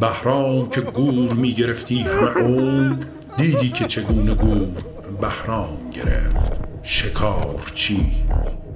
بهرام که گور می گرفتی همه عمر، دیدی که چگونه گور بهرام گرفت. شکارچی